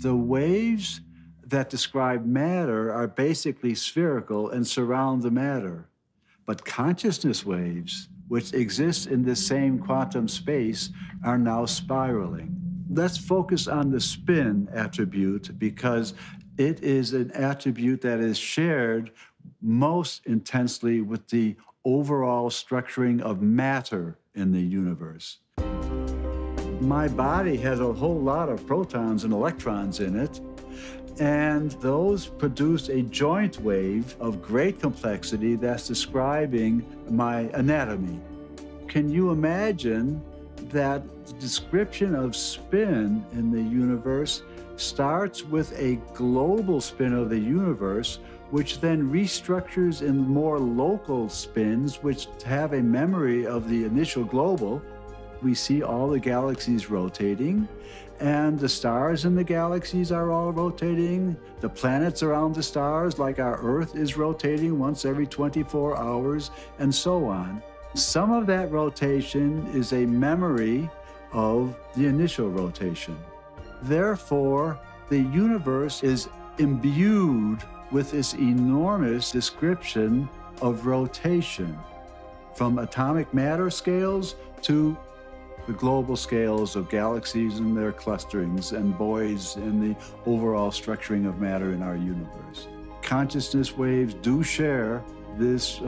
The waves that describe matter are basically spherical and surround the matter. But consciousness waves, which exist in this same quantum space, are now spiraling. Let's focus on the spin attribute because it is an attribute that is shared most intensely with the overall structuring of matter in the universe. My body has a whole lot of protons and electrons in it, and those produce a joint wave of great complexity that's describing my anatomy. Can you imagine that the description of spin in the universe starts with a global spin of the universe, which then restructures in more local spins, which have a memory of the initial global. We see all the galaxies rotating, and the stars in the galaxies are all rotating. The planets around the stars, like our Earth, is rotating once every 24 hours, and so on. Some of that rotation is a memory of the initial rotation. Therefore, the universe is imbued with this enormous description of rotation, from atomic matter scales to the global scales of galaxies and their clusterings and boys and the overall structuring of matter in our universe. Consciousness waves do share this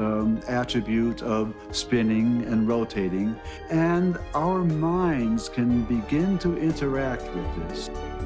attribute of spinning and rotating, and our minds can begin to interact with this.